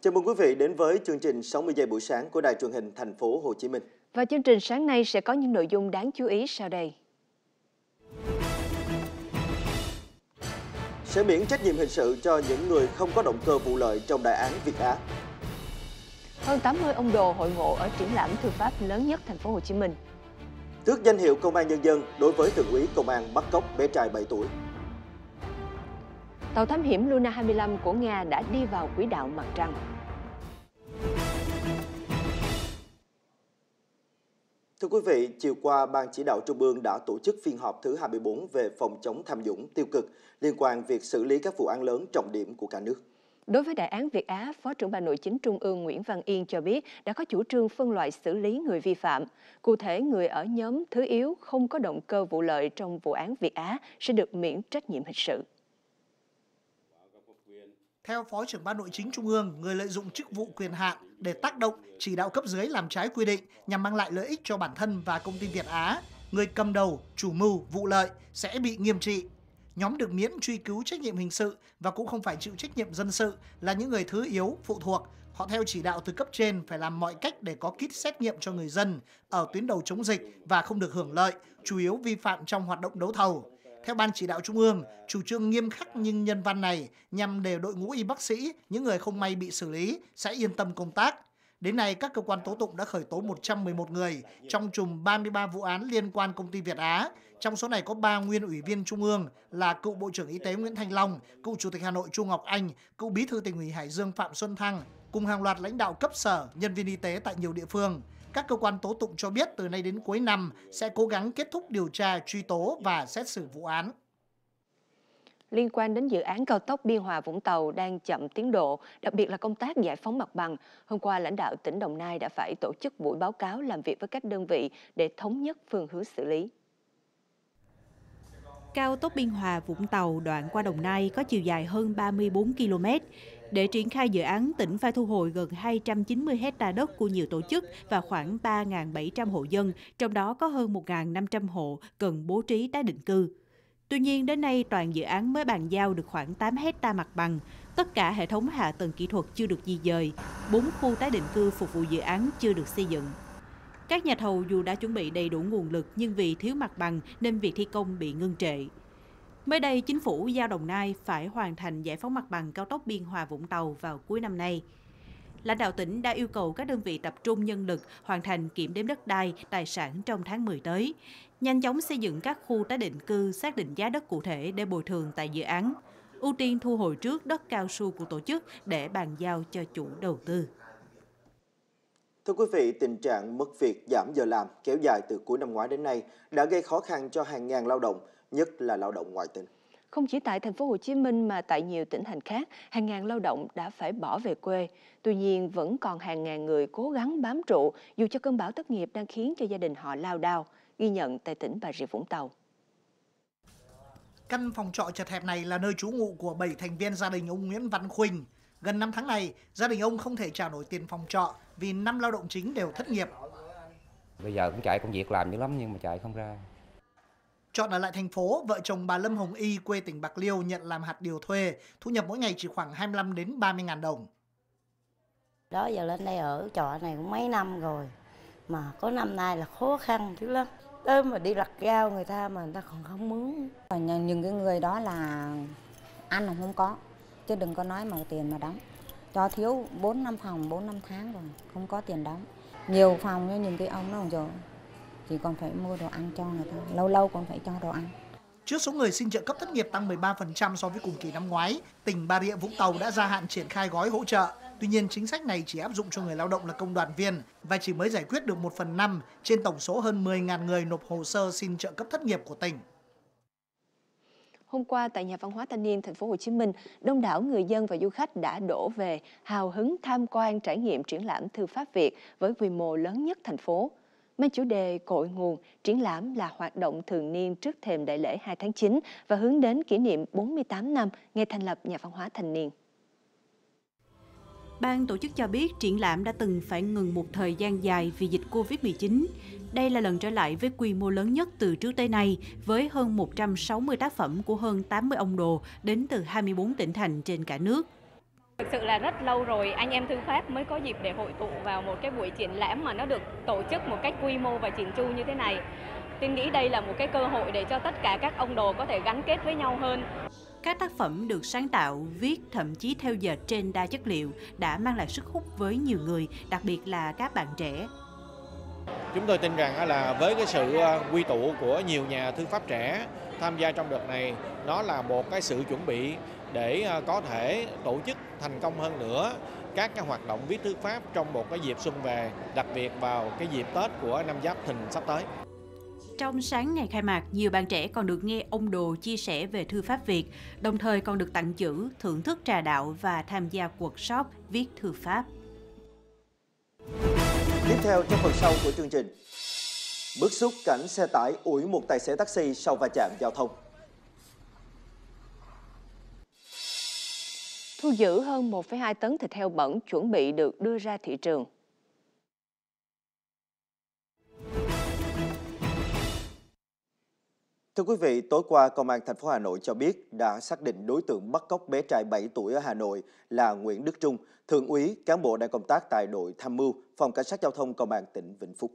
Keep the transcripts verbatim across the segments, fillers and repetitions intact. Chào mừng quý vị đến với chương trình sáu mươi giây buổi sáng của Đài Truyền hình Thành phố Hồ Chí Minh. Và chương trình sáng nay sẽ có những nội dung đáng chú ý sau đây. Sẽ miễn trách nhiệm hình sự cho những người không có động cơ vụ lợi trong đại án Việt Á. Hơn tám mươi ông đồ hội ngộ ở triển lãm thư pháp lớn nhất Thành phố Hồ Chí Minh. Tước danh hiệu Công an Nhân dân đối với thượng úy công an bắt cóc bé trai bảy tuổi. Tàu thám hiểm Luna hai mươi lăm của Nga đã đi vào quỹ đạo mặt trăng. Thưa quý vị, chiều qua, Ban Chỉ đạo Trung ương đã tổ chức phiên họp thứ hai mươi bốn về phòng chống tham nhũng tiêu cực liên quan việc xử lý các vụ án lớn trọng điểm của cả nước. Đối với đại án Việt Á, Phó trưởng Ban Nội chính Trung ương Nguyễn Văn Yên cho biết đã có chủ trương phân loại xử lý người vi phạm. Cụ thể, người ở nhóm thứ yếu không có động cơ vụ lợi trong vụ án Việt Á sẽ được miễn trách nhiệm hình sự. Theo Phó trưởng Ban Nội chính Trung ương, người lợi dụng chức vụ quyền hạn để tác động, chỉ đạo cấp dưới làm trái quy định nhằm mang lại lợi ích cho bản thân và công ty Việt Á, người cầm đầu, chủ mưu, vụ lợi sẽ bị nghiêm trị. Nhóm được miễn truy cứu trách nhiệm hình sự và cũng không phải chịu trách nhiệm dân sự là những người thứ yếu, phụ thuộc. Họ theo chỉ đạo từ cấp trên phải làm mọi cách để có kit xét nghiệm cho người dân ở tuyến đầu chống dịch và không được hưởng lợi, chủ yếu vi phạm trong hoạt động đấu thầu. Theo Ban Chỉ đạo Trung ương, chủ trương nghiêm khắc nhưng nhân văn này nhằm để đội ngũ y bác sĩ, những người không may bị xử lý, sẽ yên tâm công tác. Đến nay, các cơ quan tố tụng đã khởi tố một trăm mười một người trong chùm ba mươi ba vụ án liên quan công ty Việt Á. Trong số này có ba nguyên ủy viên Trung ương là cựu Bộ trưởng Y tế Nguyễn Thanh Long, cựu Chủ tịch Hà Nội Chu Ngọc Anh, cựu Bí thư Tỉnh ủy Hải Dương Phạm Xuân Thăng, cùng hàng loạt lãnh đạo cấp sở, nhân viên y tế tại nhiều địa phương. Các cơ quan tố tụng cho biết từ nay đến cuối năm sẽ cố gắng kết thúc điều tra, truy tố và xét xử vụ án. Liên quan đến dự án cao tốc Biên Hòa - Vũng Tàu đang chậm tiến độ, đặc biệt là công tác giải phóng mặt bằng, hôm qua lãnh đạo tỉnh Đồng Nai đã phải tổ chức buổi báo cáo làm việc với các đơn vị để thống nhất phương hướng xử lý. Cao tốc Biên Hòa - Vũng Tàu đoạn qua Đồng Nai có chiều dài hơn ba mươi bốn ki lô mét. Để triển khai dự án, tỉnh phải thu hồi gần hai trăm chín mươi hectare đất của nhiều tổ chức và khoảng ba nghìn bảy trăm hộ dân, trong đó có hơn một nghìn năm trăm hộ cần bố trí tái định cư. Tuy nhiên, đến nay toàn dự án mới bàn giao được khoảng tám hectare mặt bằng. Tất cả hệ thống hạ tầng kỹ thuật chưa được di dời, bốn khu tái định cư phục vụ dự án chưa được xây dựng. Các nhà thầu dù đã chuẩn bị đầy đủ nguồn lực nhưng vì thiếu mặt bằng nên việc thi công bị ngưng trệ. Mới đây, chính phủ giao Đồng Nai phải hoàn thành giải phóng mặt bằng cao tốc Biên Hòa - Vũng Tàu vào cuối năm nay. Lãnh đạo tỉnh đã yêu cầu các đơn vị tập trung nhân lực hoàn thành kiểm đếm đất đai, tài sản trong tháng mười tới, nhanh chóng xây dựng các khu tái định cư, xác định giá đất cụ thể để bồi thường tại dự án, ưu tiên thu hồi trước đất cao su của tổ chức để bàn giao cho chủ đầu tư. Thưa quý vị, tình trạng mất việc, giảm giờ làm kéo dài từ cuối năm ngoái đến nay đã gây khó khăn cho hàng ngàn lao động, nhất là lao động ngoại tỉnh. Không chỉ tại Thành phố Hồ Chí Minh mà tại nhiều tỉnh thành khác, hàng ngàn lao động đã phải bỏ về quê. Tuy nhiên, vẫn còn hàng ngàn người cố gắng bám trụ dù cho cơn bão thất nghiệp đang khiến cho gia đình họ lao đao, ghi nhận tại tỉnh Bà Rịa Vũng Tàu. Căn phòng trọ chật hẹp này là nơi trú ngụ của bảy thành viên gia đình ông Nguyễn Văn Quỳnh. Gần năm tháng này, gia đình ông không thể trả nổi tiền phòng trọ vì năm lao động chính đều thất nghiệp. Bây giờ cũng chạy công việc làm dữ lắm nhưng mà chạy không ra. Chọn ở lại thành phố, vợ chồng bà Lâm Hồng Y quê tỉnh Bạc Liêu nhận làm hạt điều thuê, thu nhập mỗi ngày chỉ khoảng hai mươi lăm đến ba mươi ngàn đồng. Đó giờ lên đây ở trọ này cũng mấy năm rồi, mà có năm nay là khó khăn chứ lắm. Tới mà đi lặt rau người ta mà người ta còn không muốn. Nhưng cái người đó là ăn là không có, chứ đừng có nói mà tiền mà đóng. Cho thiếu bốn năm phòng, bốn năm tháng rồi, không có tiền đóng. Nhiều phòng như những cái ông đó rồi. Chỉ còn phải mua đồ ăn cho người ta, lâu lâu còn phải cho đồ ăn. Trước số người xin trợ cấp thất nghiệp tăng mười ba phần trăm so với cùng kỳ năm ngoái, tỉnh Bà Rịa Vũng Tàu đã gia hạn triển khai gói hỗ trợ. Tuy nhiên, chính sách này chỉ áp dụng cho người lao động là công đoàn viên và chỉ mới giải quyết được một phần năm trên tổng số hơn mười nghìn người nộp hồ sơ xin trợ cấp thất nghiệp của tỉnh. Hôm qua tại Nhà văn hóa Thanh niên Thành phố Hồ Chí Minh, đông đảo người dân và du khách đã đổ về hào hứng tham quan trải nghiệm triển lãm thư pháp Việt với quy mô lớn nhất thành phố. Mang chủ đề Cội nguồn, triển lãm là hoạt động thường niên trước thềm đại lễ hai tháng chín và hướng đến kỷ niệm bốn mươi tám năm ngày thành lập Nhà văn hóa Thanh niên. Ban tổ chức cho biết triển lãm đã từng phải ngừng một thời gian dài vì dịch Covid mười chín. Đây là lần trở lại với quy mô lớn nhất từ trước tới nay, với hơn một trăm sáu mươi tác phẩm của hơn tám mươi ông đồ đến từ hai mươi bốn tỉnh thành trên cả nước. Thực sự là rất lâu rồi anh em thư pháp mới có dịp để hội tụ vào một cái buổi triển lãm mà nó được tổ chức một cách quy mô và chỉnh chu như thế này. Tôi nghĩ đây là một cái cơ hội để cho tất cả các ông đồ có thể gắn kết với nhau hơn. Các tác phẩm được sáng tạo, viết, thậm chí theo dệt trên đa chất liệu đã mang lại sức hút với nhiều người, đặc biệt là các bạn trẻ. Chúng tôi tin rằng là với cái sự quy tụ của nhiều nhà thư pháp trẻ tham gia trong đợt này, nó là một cái sự chuẩn bị để có thể tổ chức thành công hơn nữa các cái hoạt động viết thư pháp trong một cái dịp xuân về, đặc biệt vào cái dịp Tết của năm Giáp Thìn sắp tới. Trong sáng ngày khai mạc, nhiều bạn trẻ còn được nghe ông đồ chia sẻ về thư pháp Việt, đồng thời còn được tặng chữ, thưởng thức trà đạo và tham gia workshop viết thư pháp. Tiếp theo trong phần sau của chương trình, bức xúc cảnh xe tải ủi một tài xế taxi sau va chạm giao thông. Thu giữ hơn một phẩy hai tấn thịt heo bẩn chuẩn bị được đưa ra thị trường. Thưa quý vị, tối qua Công an thành phố Hà Nội cho biết đã xác định đối tượng bắt cóc bé trai bảy tuổi ở Hà Nội là Nguyễn Đức Trung, thượng úy, cán bộ đang công tác tại đội tham mưu, phòng cảnh sát giao thông Công an tỉnh Vĩnh Phúc.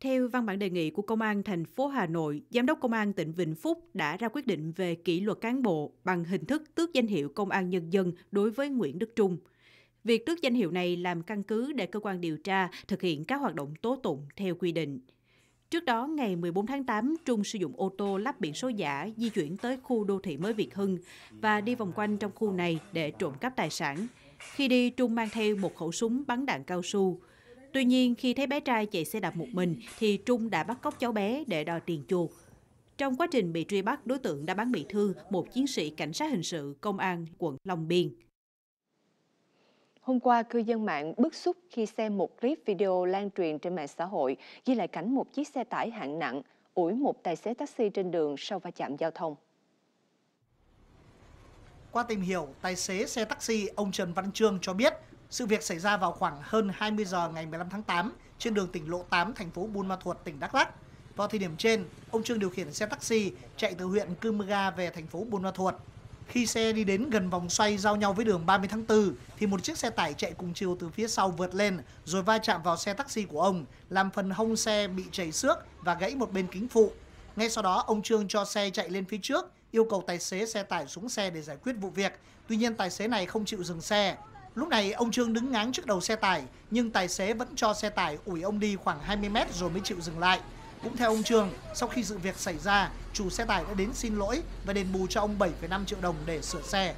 Theo văn bản đề nghị của Công an thành phố Hà Nội, Giám đốc Công an tỉnh Vĩnh Phúc đã ra quyết định về kỷ luật cán bộ bằng hình thức tước danh hiệu Công an Nhân dân đối với Nguyễn Đức Trung. Việc tước danh hiệu này làm căn cứ để cơ quan điều tra thực hiện các hoạt động tố tụng theo quy định. Trước đó, ngày mười bốn tháng tám, Trung sử dụng ô tô lắp biển số giả di chuyển tới khu đô thị mới Việt Hưng và đi vòng quanh trong khu này để trộm cắp tài sản. Khi đi, Trung mang theo một khẩu súng bắn đạn cao su. Tuy nhiên, khi thấy bé trai chạy xe đạp một mình thì Trung đã bắt cóc cháu bé để đòi tiền chuộc. Trong quá trình bị truy bắt, đối tượng đã bắn bị thương một chiến sĩ cảnh sát hình sự Công an quận Long Biên. Hôm qua, cư dân mạng bức xúc khi xem một clip video lan truyền trên mạng xã hội ghi lại cảnh một chiếc xe tải hạng nặng ủi một tài xế taxi trên đường sau va chạm giao thông. Qua tìm hiểu, tài xế xe taxi ông Trần Văn Trương cho biết sự việc xảy ra vào khoảng hơn hai mươi giờ ngày mười lăm tháng tám trên đường tỉnh Lộ tám, thành phố Buôn Ma Thuột, tỉnh Đắk Lắk. Vào thời điểm trên, ông Trương điều khiển xe taxi chạy từ huyện Cư M'gar về thành phố Buôn Ma Thuột. Khi xe đi đến gần vòng xoay giao nhau với đường ba mươi tháng tư thì một chiếc xe tải chạy cùng chiều từ phía sau vượt lên rồi va chạm vào xe taxi của ông, làm phần hông xe bị chảy xước và gãy một bên kính phụ. Ngay sau đó, ông Trương cho xe chạy lên phía trước, yêu cầu tài xế xe tải xuống xe để giải quyết vụ việc. Tuy nhiên, tài xế này không chịu dừng xe. Lúc này, ông Trương đứng ngáng trước đầu xe tải, nhưng tài xế vẫn cho xe tải ủi ông đi khoảng hai mươi mét rồi mới chịu dừng lại. Cũng theo ông Trương, sau khi sự việc xảy ra, chủ xe tải đã đến xin lỗi và đền bù cho ông bảy phẩy năm triệu đồng để sửa xe.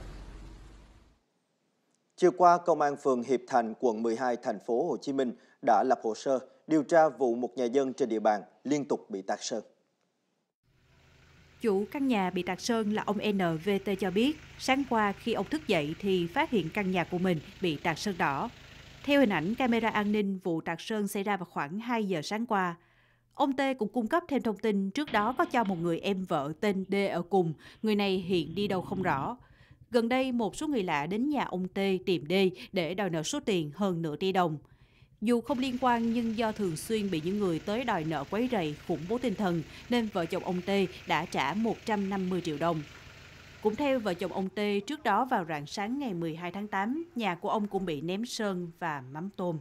Chiều qua, Công an phường Hiệp Thành, quận mười hai, thành phố Hồ Chí Minh đã lập hồ sơ điều tra vụ một nhà dân trên địa bàn liên tục bị tạt sơn. Chủ căn nhà bị tạt sơn là ông en vê tê cho biết, sáng qua khi ông thức dậy thì phát hiện căn nhà của mình bị tạt sơn đỏ. Theo hình ảnh camera an ninh, vụ tạt sơn xảy ra vào khoảng hai giờ sáng qua. Ông T cũng cung cấp thêm thông tin trước đó có cho một người em vợ tên D ở cùng, người này hiện đi đâu không rõ. Gần đây, một số người lạ đến nhà ông T tìm D để đòi nợ số tiền hơn nửa tỷ đồng. Dù không liên quan nhưng do thường xuyên bị những người tới đòi nợ quấy rầy, khủng bố tinh thần nên vợ chồng ông T đã trả một trăm năm mươi triệu đồng. Cũng theo vợ chồng ông T, trước đó vào rạng sáng ngày mười hai tháng tám, nhà của ông cũng bị ném sơn và mắm tôm.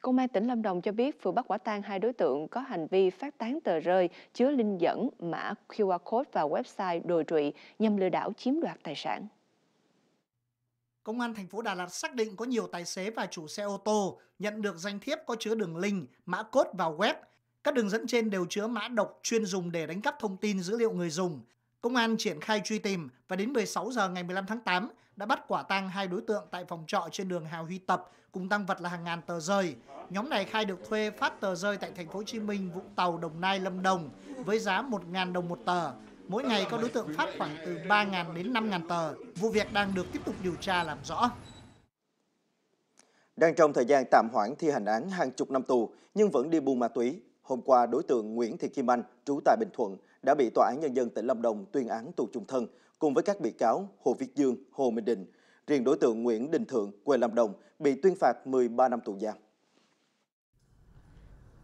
Công an tỉnh Lâm Đồng cho biết vừa bắt quả tang hai đối tượng có hành vi phát tán tờ rơi chứa linh dẫn, mã quy rờ code vào website đồi trụy nhằm lừa đảo chiếm đoạt tài sản. Công an thành phố Đà Lạt xác định có nhiều tài xế và chủ xe ô tô nhận được danh thiếp có chứa đường link, mã code vào web. Các đường dẫn trên đều chứa mã độc chuyên dùng để đánh cắp thông tin dữ liệu người dùng. Công an triển khai truy tìm và đến mười sáu giờ ngày mười lăm tháng tám đã bắt quả tang hai đối tượng tại phòng trọ trên đường Hào Huy Tập cùng tang vật là hàng ngàn tờ rơi. Nhóm này khai được thuê phát tờ rơi tại thành phố Hồ Chí Minh, Vũng Tàu, Đồng Nai, Lâm Đồng với giá một nghìn đồng một tờ. Mỗi ngày các đối tượng phát khoảng từ ba nghìn đến năm nghìn tờ. Vụ việc đang được tiếp tục điều tra làm rõ. Đang trong thời gian tạm hoãn thi hành án hàng chục năm tù nhưng vẫn đi buôn ma túy, hôm qua đối tượng Nguyễn Thị Kim Anh trú tại Bình Thuận đã bị Tòa án Nhân dân tỉnh Lâm Đồng tuyên án tù chung thân cùng với các bị cáo Hồ Viết Dương, Hồ Minh Định. Riêng đối tượng Nguyễn Đình Thượng, quê Lâm Đồng, bị tuyên phạt mười ba năm tù giam.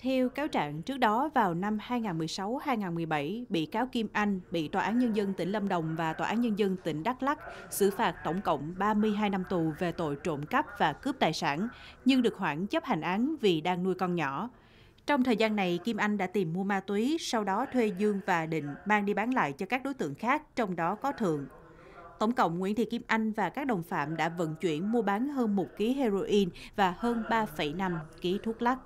Theo cáo trạng, trước đó vào năm hai nghìn mười sáu hai nghìn mười bảy, bị cáo Kim Anh bị Tòa án Nhân dân tỉnh Lâm Đồng và Tòa án Nhân dân tỉnh Đắk Lắk xử phạt tổng cộng ba mươi hai năm tù về tội trộm cắp và cướp tài sản, nhưng được hoãn chấp hành án vì đang nuôi con nhỏ. Trong thời gian này, Kim Anh đã tìm mua ma túy, sau đó thuê Dương và Định mang đi bán lại cho các đối tượng khác, trong đó có Thượng. Tổng cộng, Nguyễn Thị Kim Anh và các đồng phạm đã vận chuyển mua bán hơn một ký heroin và hơn ba phẩy năm ký thuốc lắc.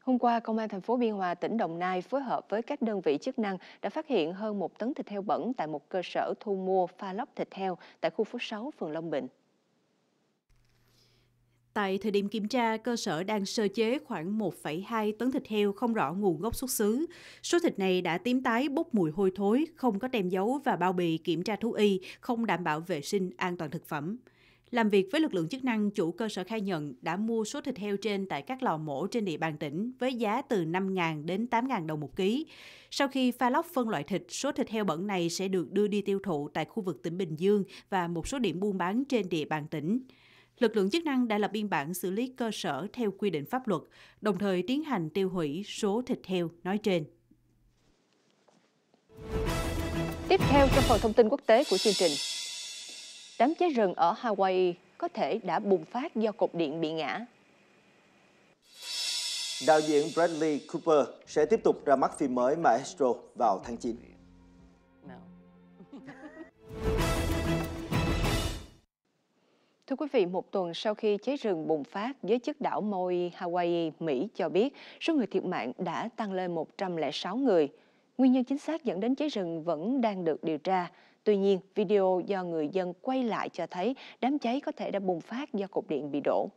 Hôm qua, Công an thành phố Biên Hòa, tỉnh Đồng Nai phối hợp với các đơn vị chức năng đã phát hiện hơn một tấn thịt heo bẩn tại một cơ sở thu mua pha lóc thịt heo tại khu phố sáu, phường Long Bình. Tại thời điểm kiểm tra, cơ sở đang sơ chế khoảng một phẩy hai tấn thịt heo không rõ nguồn gốc xuất xứ. Số thịt này đã tím tái, bốc mùi hôi thối, không có tem dấu và bao bì kiểm tra thú y, không đảm bảo vệ sinh an toàn thực phẩm. Làm việc với lực lượng chức năng, chủ cơ sở khai nhận đã mua số thịt heo trên tại các lò mổ trên địa bàn tỉnh với giá từ năm nghìn đến tám nghìn đồng một ký. Sau khi pha lóc phân loại thịt, số thịt heo bẩn này sẽ được đưa đi tiêu thụ tại khu vực tỉnh Bình Dương và một số điểm buôn bán trên địa bàn tỉnh. Lực lượng chức năng đã lập biên bản xử lý cơ sở theo quy định pháp luật, đồng thời tiến hành tiêu hủy số thịt heo nói trên. Tiếp theo trong phần thông tin quốc tế của chương trình, đám cháy rừng ở Hawaii có thể đã bùng phát do cột điện bị ngã. Đạo diễn Bradley Cooper sẽ tiếp tục ra mắt phim mới Maestro vào tháng chín. Thưa quý vị, một tuần sau khi cháy rừng bùng phát, giới chức đảo Maui, Hawaii, Mỹ cho biết số người thiệt mạng đã tăng lên một trăm lẻ sáu người. Nguyên nhân chính xác dẫn đến cháy rừng vẫn đang được điều tra. Tuy nhiên, video do người dân quay lại cho thấy đám cháy có thể đã bùng phát do cột điện bị đổ.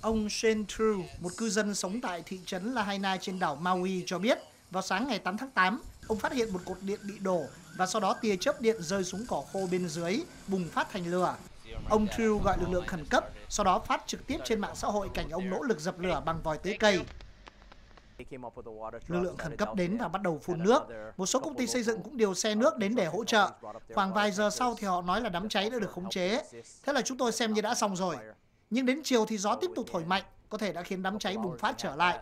Ông Shane True, một cư dân sống tại thị trấn Lahaina trên đảo Maui cho biết, vào sáng ngày tám tháng tám, ông phát hiện một cột điện bị đổ và sau đó tia chớp điện rơi xuống cỏ khô bên dưới, bùng phát thành lửa. Ông True gọi lực lượng khẩn cấp, sau đó phát trực tiếp trên mạng xã hội cảnh ông nỗ lực dập lửa bằng vòi tưới cây. Lực lượng khẩn cấp đến và bắt đầu phun nước. Một số công ty xây dựng cũng điều xe nước đến để hỗ trợ. Khoảng vài giờ sau thì họ nói là đám cháy đã được khống chế. Thế là chúng tôi xem như đã xong rồi. Nhưng đến chiều thì gió tiếp tục thổi mạnh, có thể đã khiến đám cháy bùng phát trở lại.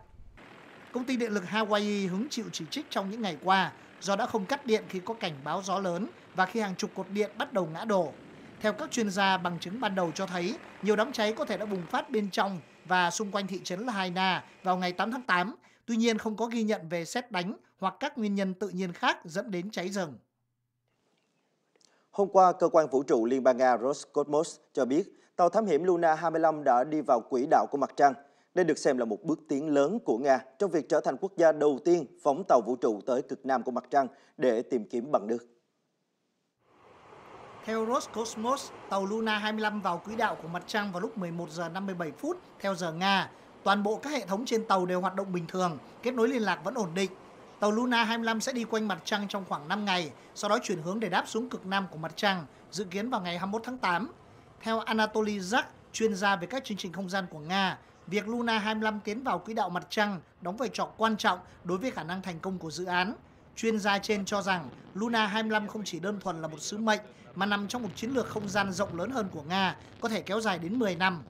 Công ty điện lực Hawaii hứng chịu chỉ trích trong những ngày qua do đã không cắt điện khi có cảnh báo gió lớn và khi hàng chục cột điện bắt đầu ngã đổ. Theo các chuyên gia, bằng chứng ban đầu cho thấy nhiều đám cháy có thể đã bùng phát bên trong và xung quanh thị trấn Lahaina vào ngày tám tháng tám. Tuy nhiên, không có ghi nhận về sét đánh hoặc các nguyên nhân tự nhiên khác dẫn đến cháy rừng. Hôm qua, Cơ quan Vũ trụ Liên bang Nga Roscosmos cho biết tàu thám hiểm Luna hai mươi lăm đã đi vào quỹ đạo của mặt trăng. Đây được xem là một bước tiến lớn của Nga trong việc trở thành quốc gia đầu tiên phóng tàu vũ trụ tới cực nam của mặt trăng để tìm kiếm bằng được. Theo Roscosmos, tàu Luna hai mươi lăm vào quỹ đạo của mặt trăng vào lúc mười một giờ năm mươi bảy phút theo giờ Nga. Toàn bộ các hệ thống trên tàu đều hoạt động bình thường, kết nối liên lạc vẫn ổn định. Tàu Luna hai mươi lăm sẽ đi quanh mặt trăng trong khoảng năm ngày, sau đó chuyển hướng để đáp xuống cực nam của mặt trăng, dự kiến vào ngày hai mươi mốt tháng tám. Theo Anatoly Zak, chuyên gia về các chương trình không gian của Nga, việc Luna hai mươi lăm tiến vào quỹ đạo mặt trăng đóng vai trò quan trọng đối với khả năng thành công của dự án. Chuyên gia trên cho rằng Luna hai mươi lăm không chỉ đơn thuần là một sứ mệnh mà nằm trong một chiến lược không gian rộng lớn hơn của Nga, có thể kéo dài đến mười năm.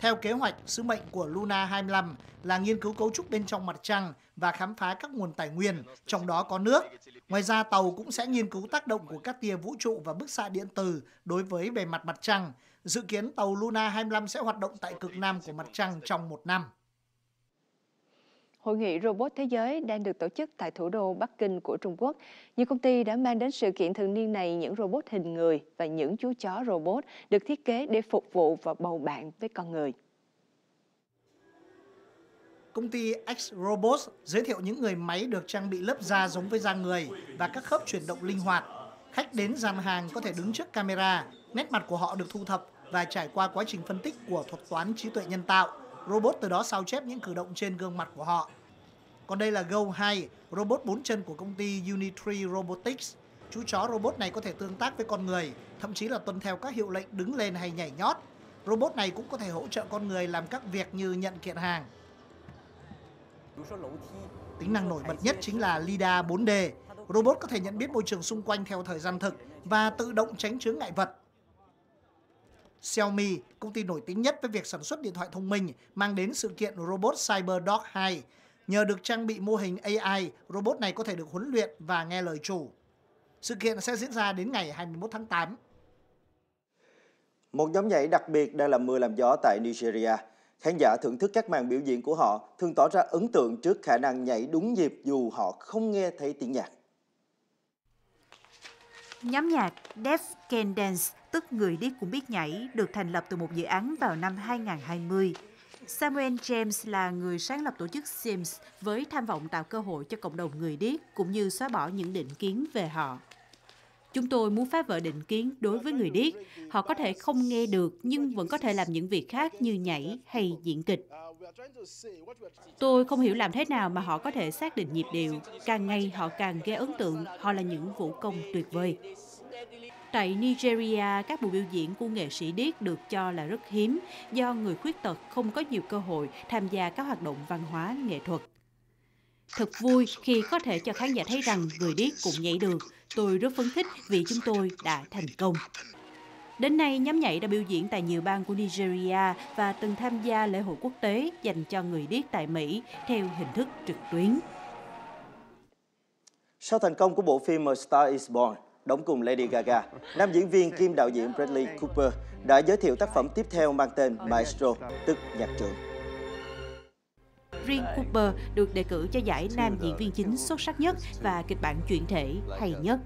Theo kế hoạch, sứ mệnh của Luna hai mươi lăm là nghiên cứu cấu trúc bên trong mặt trăng và khám phá các nguồn tài nguyên, trong đó có nước. Ngoài ra, tàu cũng sẽ nghiên cứu tác động của các tia vũ trụ và bức xạ điện từ đối với bề mặt mặt trăng. Dự kiến tàu Luna hai mươi lăm sẽ hoạt động tại cực nam của mặt trăng trong một năm. Hội nghị Robot Thế giới đang được tổ chức tại thủ đô Bắc Kinh của Trung Quốc. Nhiều công ty đã mang đến sự kiện thường niên này những robot hình người và những chú chó robot được thiết kế để phục vụ và bầu bạn với con người. Công ty X-Robot giới thiệu những người máy được trang bị lớp da giống với da người và các khớp chuyển động linh hoạt. Khách đến gian hàng có thể đứng trước camera, nét mặt của họ được thu thập và trải qua quá trình phân tích của thuật toán trí tuệ nhân tạo. Robot từ đó sao chép những cử động trên gương mặt của họ. Còn đây là Go hai, robot bốn chân của công ty Unitree Robotics. Chú chó robot này có thể tương tác với con người, thậm chí là tuân theo các hiệu lệnh đứng lên hay nhảy nhót. Robot này cũng có thể hỗ trợ con người làm các việc như nhận kiện hàng. Tính năng nổi bật nhất chính là LiDAR bốn D. Robot có thể nhận biết môi trường xung quanh theo thời gian thực và tự động tránh chướng ngại vật. Xiaomi, công ty nổi tiếng nhất với việc sản xuất điện thoại thông minh, mang đến sự kiện robot CyberDog hai. Nhờ được trang bị mô hình a i, robot này có thể được huấn luyện và nghe lời chủ. Sự kiện sẽ diễn ra đến ngày hai mươi mốt tháng tám. Một nhóm nhảy đặc biệt đang làm mưa làm gió tại Nigeria. Khán giả thưởng thức các màn biểu diễn của họ thường tỏ ra ấn tượng trước khả năng nhảy đúng nhịp dù họ không nghe thấy tiếng nhạc. Nhóm nhạc Deaf Can Dance, tức người điếc cũng biết nhảy, được thành lập từ một dự án vào năm hai nghìn không trăm hai mươi. Samuel James là người sáng lập tổ chức Sims với tham vọng tạo cơ hội cho cộng đồng người điếc cũng như xóa bỏ những định kiến về họ. Chúng tôi muốn phá vỡ định kiến đối với người điếc. Họ có thể không nghe được nhưng vẫn có thể làm những việc khác như nhảy hay diễn kịch. Tôi không hiểu làm thế nào mà họ có thể xác định nhịp điệu. Càng ngày họ càng gây ấn tượng, họ là những vũ công tuyệt vời. Tại Nigeria, các buổi biểu diễn của nghệ sĩ điếc được cho là rất hiếm do người khuyết tật không có nhiều cơ hội tham gia các hoạt động văn hóa nghệ thuật. Thật vui khi có thể cho khán giả thấy rằng người điếc cũng nhảy được. Tôi rất phấn khích vì chúng tôi đã thành công. Đến nay, nhóm nhảy đã biểu diễn tại nhiều bang của Nigeria và từng tham gia lễ hội quốc tế dành cho người điếc tại Mỹ theo hình thức trực tuyến. Sau thành công của bộ phim Star is Born, đóng cùng Lady Gaga, nam diễn viên kim đạo diễn Bradley Cooper đã giới thiệu tác phẩm tiếp theo mang tên Maestro, tức nhạc trưởng. Riêng Cooper được đề cử cho giải nam diễn viên chính xuất sắc nhất và kịch bản truyện thể hay nhất.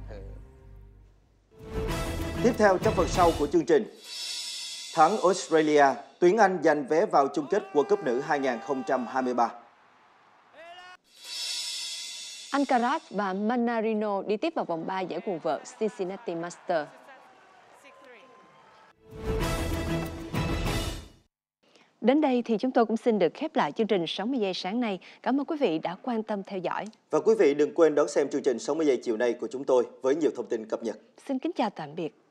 Tiếp theo trong phần sau của chương trình, thắng Australia, tuyển Anh giành vé vào chung kết World Cup nữ hai nghìn không trăm hai mươi ba. Ankara và Manarino đi tiếp vào vòng ba giải quần vợt Cincinnati Masters. Đến đây thì chúng tôi cũng xin được khép lại chương trình sáu mươi giây sáng nay. Cảm ơn quý vị đã quan tâm theo dõi. Và quý vị đừng quên đón xem chương trình sáu mươi giây chiều nay của chúng tôi với nhiều thông tin cập nhật. Xin kính chào tạm biệt.